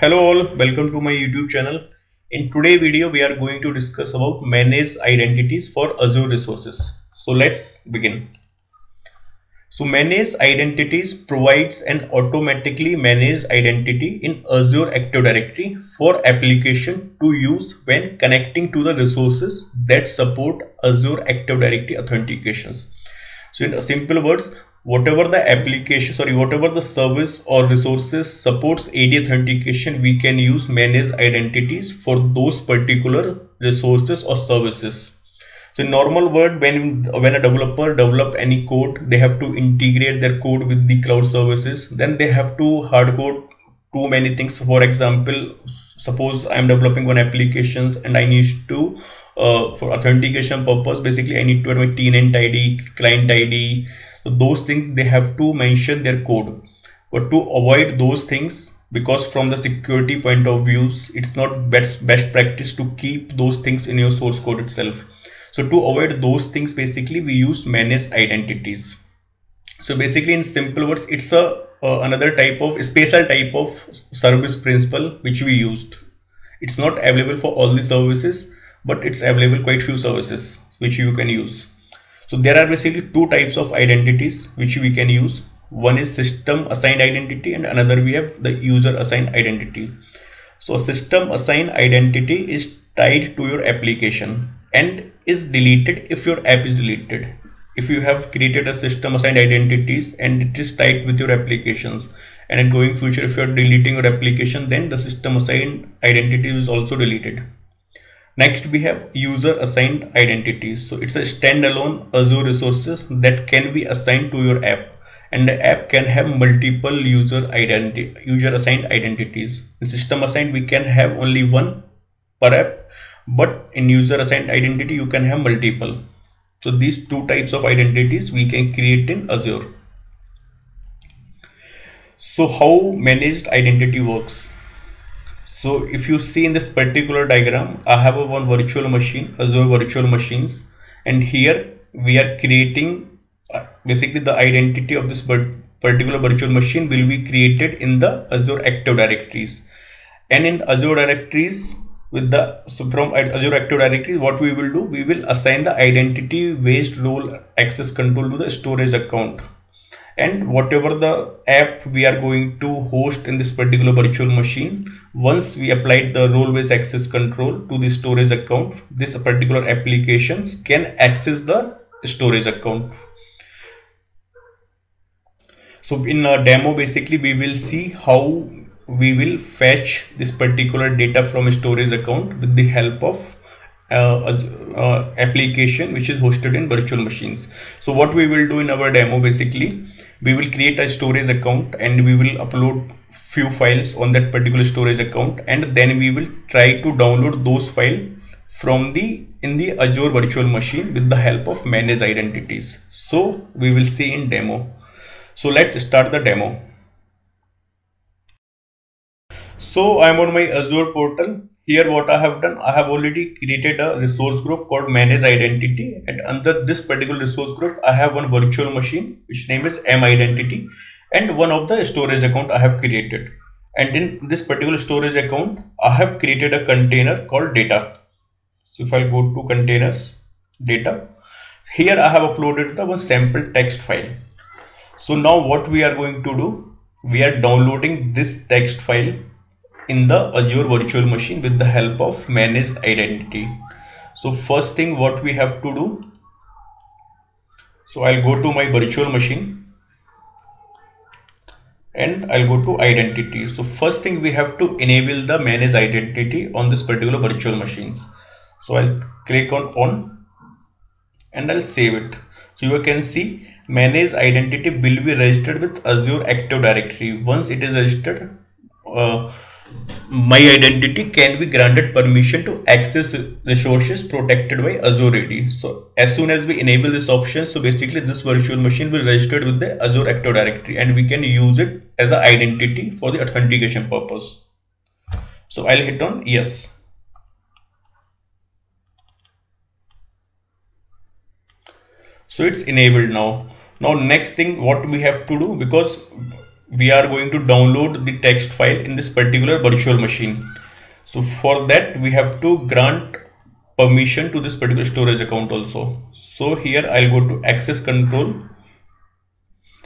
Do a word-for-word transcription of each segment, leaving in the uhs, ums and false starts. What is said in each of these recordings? Hello all, welcome to my YouTube channel. In today's video we are going to discuss about manage identities for Azure resources. So let's begin. So manage identities provides an automatically managed identity in Azure Active Directory for application to use when connecting to the resources that support Azure Active Directory authentications. So in simple words, whatever the application, sorry, whatever the service or resources supports A D authentication, we can use managed identities for those particular resources or services. So in normal world, when, when a developer develops any code, they have to integrate their code with the cloud services. Then they have to hard code too many things. For example, suppose I am developing one applications and I need to, uh, for authentication purpose, basically I need to add my tenant I D, client I D. So those things they have to mention their code, but to avoid those things, because from the security point of views, it's not best best practice to keep those things in your source code itself. So to avoid those things, basically we use managed identities. So basically in simple words, it's a uh, another type of special type of service principle which we used. It's not available for all the services, but it's available quite few services which you can use. So there are basically two types of identities which we can use. One is system assigned identity and another we have the user assigned identity. So system assigned identity is tied to your application and is deleted if your app is deleted. If you have created a system assigned identities and it is tied with your applications, and in going future if you are deleting your application, then the system assigned identity is also deleted. Next we have user assigned identities. So it's a standalone Azure resources that can be assigned to your app, and the app can have multiple user identity, user assigned identities. In system assigned we can have only one per app, but in user assigned identity you can have multiple. So these two types of identities we can create in Azure. So how managed identity works? So if you see in this particular diagram, I have a one virtual machine, Azure Virtual Machines, and here we are creating uh, basically the identity of this particular virtual machine will be created in the Azure Active Directories. And in Azure Directories, with the so from Azure Active Directory, what we will do, we will assign the identity based role access control to the storage account. And whatever the app we are going to host in this particular virtual machine, once we applied the role-based access control to the storage account, this particular applications can access the storage account. So in our demo, basically we will see how we will fetch this particular data from a storage account with the help of Uh, uh, application which is hosted in virtual machines. So what we will do in our demo, basically we will create a storage account and we will upload few files on that particular storage account, and then we will try to download those files from the in the Azure virtual machine with the help of managed identities. So we will see in demo. So let's start the demo. So I am on my Azure portal. Here what I have done, I have already created a resource group called Manage Identity, and under this particular resource group I have one virtual machine which name is M-Identity, and one of the storage account I have created. And in this particular storage account I have created a container called data. So if I go to containers, data, here I have uploaded the one sample text file. So now what we are going to do, we are downloading this text file in the Azure virtual machine with the help of managed identity. So first thing what we have to do, so I'll go to my virtual machine and I'll go to identity. So first thing we have to enable the managed identity on this particular virtual machines. So I'll click on on and I'll save it. So you can see managed identity will be registered with Azure Active Directory. Once it is registered, uh, my identity can be granted permission to access resources protected by Azure A D. So as soon as we enable this option, so basically this virtual machine will register with the Azure Active Directory and we can use it as an identity for the authentication purpose. So I'll hit on yes. So it's enabled now. Now next thing what we have to do, because we are going to download the text file in this particular virtual machine. So for that we have to grant permission to this particular storage account also. So here I'll go to access control,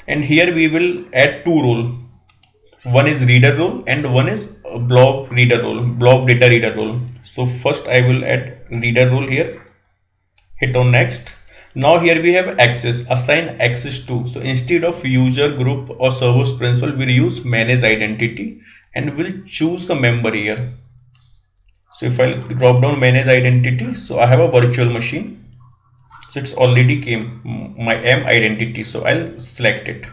and here we will add two roles. One is reader role and one is blob reader role, blob data reader role. So first I will add reader role here. Hit on next. Now here we have access, assign access to. So instead of user group or service principal, we'll use manage identity and we'll choose the member here. So if I drop down manage identity, so I have a virtual machine. So it's already came my M-Identity. So I'll select it.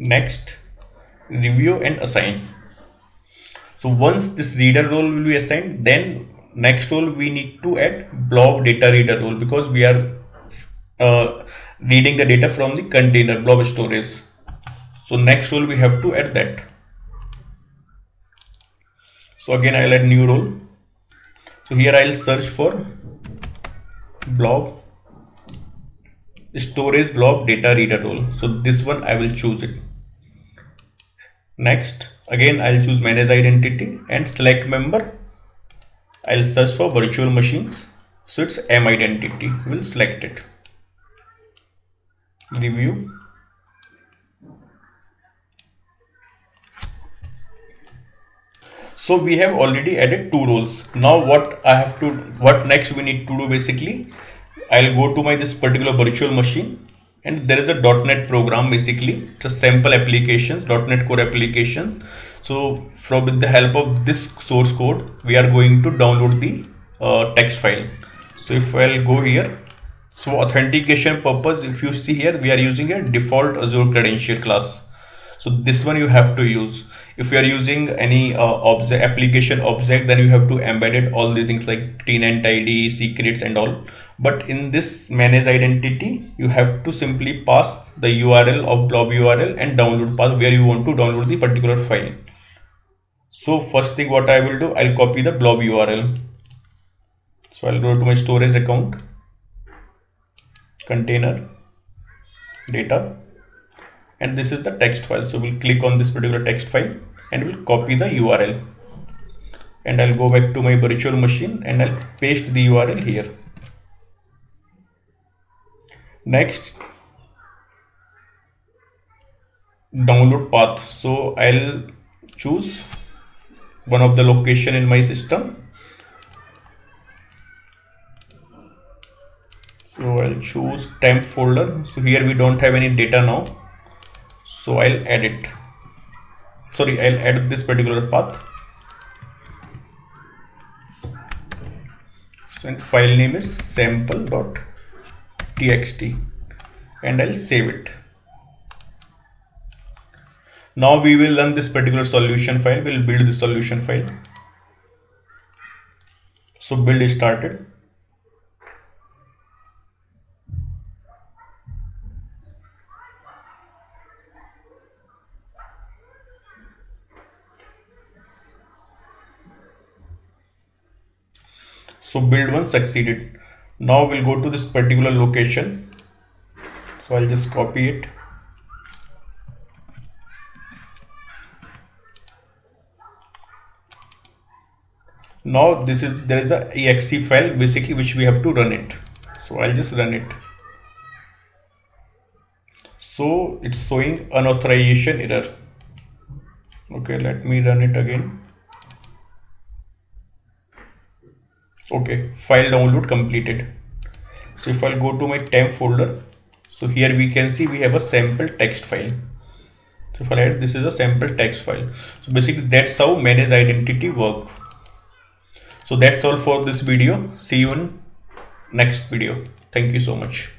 Next, review and assign. So once this reader role will be assigned, then next role we need to add blob data reader role, because we are uh, reading the data from the container blob storage. So next role we have to add that. So again I'll add new role. So here I'll search for blob storage blob data reader role. So this one I will choose it. Next again I'll choose manage identity and select member. I'll search for virtual machines. So it's M-Identity. We'll select it. Review. So we have already added two roles. Now what I have to, what next we need to do basically, I'll go to my this particular virtual machine, and there is a dot net program basically. It's a sample applications, dot net Core application. So from with the help of this source code, we are going to download the uh, text file. So if I'll go here, so authentication purpose, if you see here, we are using a default Azure credential class. So this one you have to use. If you are using any uh, object, application object, then you have to embed it, all the things like tenant I D, secrets and all. But in this manage identity, you have to simply pass the U R L of blob U R L and download path where you want to download the particular file. So first thing what I will do, I'll copy the blob U R L. So I'll go to my storage account, container, data. And this is the text file. So we'll click on this particular text file and we'll copy the U R L. And I'll go back to my virtual machine and I'll paste the U R L here. Next, download path. So I'll choose one of the location in my system. So I'll choose temp folder. So here we don't have any data now. So I'll add it. Sorry, I'll add this particular path. So and file name is sample dot T X T and I'll save it. Now we will run this particular solution file. We'll build the solution file. So build is started. So build one succeeded. Now we'll go to this particular location. So I'll just copy it. Now this is, there is a E X E file basically which we have to run it. So I'll just run it. So it's showing an authorization error. Okay, let me run it again. Okay, file download completed. So if I'll go to my temp folder, so here we can see we have a sample text file. So if I add, this is a sample text file. So basically that's how manage identity work. So that's all for this video. See you in next video. Thank you so much.